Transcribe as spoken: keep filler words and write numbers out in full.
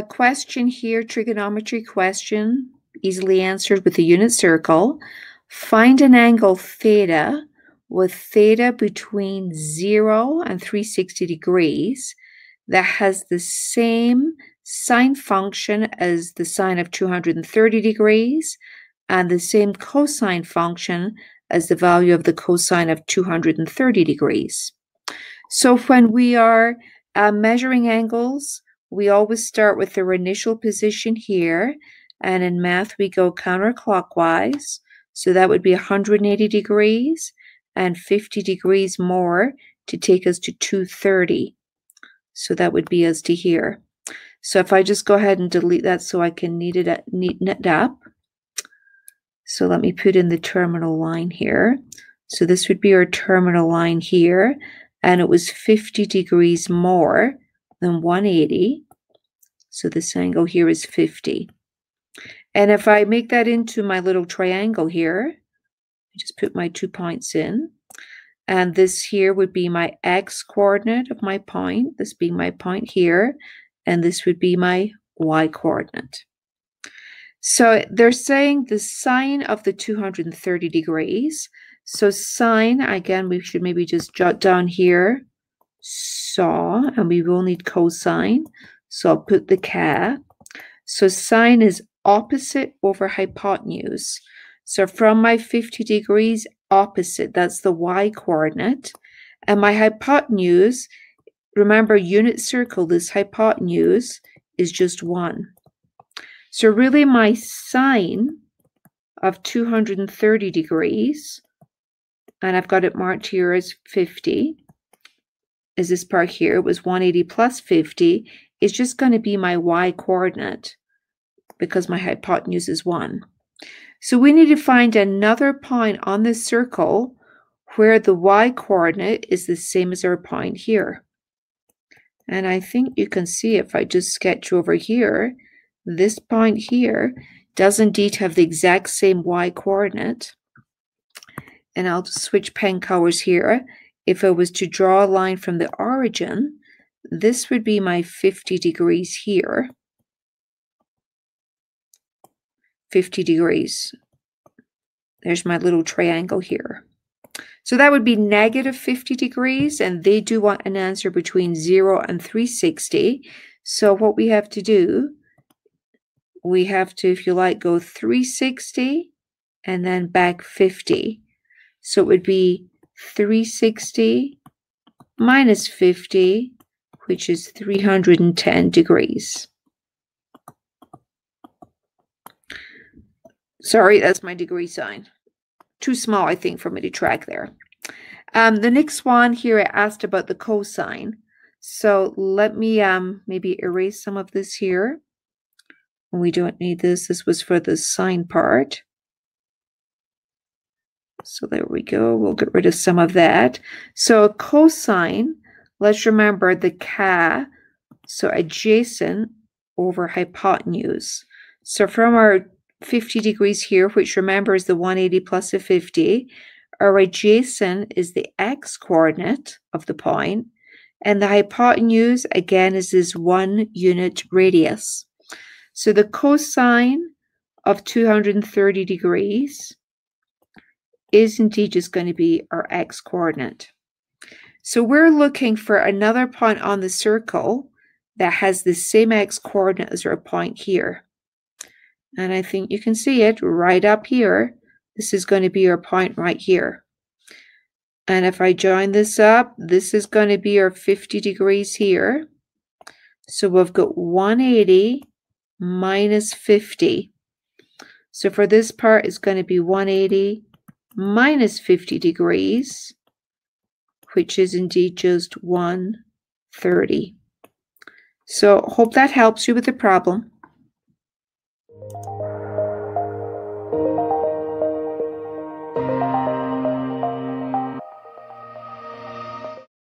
a question here, trigonometry question, easily answered with a unit circle. Find an angle theta with theta between zero and three hundred sixty degrees that has the same sine function as the sine of two hundred thirty degrees and the same cosine function as the value of the cosine of two hundred thirty degrees. So when we are uh, measuring angles, we always start with their initial position here, and in math we go counterclockwise, so that would be one hundred eighty degrees and fifty degrees more to take us to two hundred thirty. So that would be us to here. So if I just go ahead and delete that so I can neat it, neaten it up. So let me put in the terminal line here. So this would be our terminal line here, and it was fifty degrees more than one hundred eighty. So this angle here is fifty. And if I make that into my little triangle here, I just put my two points in, and this here would be my x coordinate of my point, this being my point here, and this would be my y coordinate. So they're saying the sine of the two hundred thirty degrees. So sine, again, we should maybe just jot down here, so, and we will need cosine, so I'll put the k. So sine is opposite over hypotenuse. So from my fifty degrees opposite, that's the y coordinate, and my hypotenuse, remember unit circle, this hypotenuse is just one. So really my sine of two hundred thirty degrees, and I've got it marked here as fifty, is this part here, it was one hundred eighty plus fifty, is just going to be my y coordinate because my hypotenuse is one. So we need to find another point on this circle where the y coordinate is the same as our point here. And I think you can see if I just sketch over here, this point here does indeed have the exact same y coordinate. And I'll just switch pen colors here. If I was to draw a line from the origin, this would be my fifty degrees here. fifty degrees. There's my little triangle here. So that would be negative fifty degrees, and they do want an answer between zero and three hundred sixty. So what we have to do, we have to, if you like, go three hundred sixty and then back fifty. So it would be three hundred sixty minus fifty, which is three hundred ten degrees. Sorry, that's my degree sign. Too small, I think, for me to track there. Um, the next one here, I asked about the cosine. So let me um, maybe erase some of this here. We don't need this. This was for the sine part. So there we go. We'll get rid of some of that. So cosine, let's remember the k, so adjacent over hypotenuse. So from our fifty degrees here, which remember is the one hundred eighty plus a fifty, our adjacent is the x coordinate of the point, and the hypotenuse again is this one unit radius. So the cosine of two hundred thirty degrees is indeed just going to be our x coordinate. So we're looking for another point on the circle that has the same x coordinate as our point here. And I think you can see it right up here. This is going to be our point right here. And if I join this up, this is going to be our fifty degrees here. So we've got one hundred eighty minus fifty. So for this part, it's going to be one hundred eighty minus fifty degrees, which is indeed just one hundred thirty. So hope that helps you with the problem.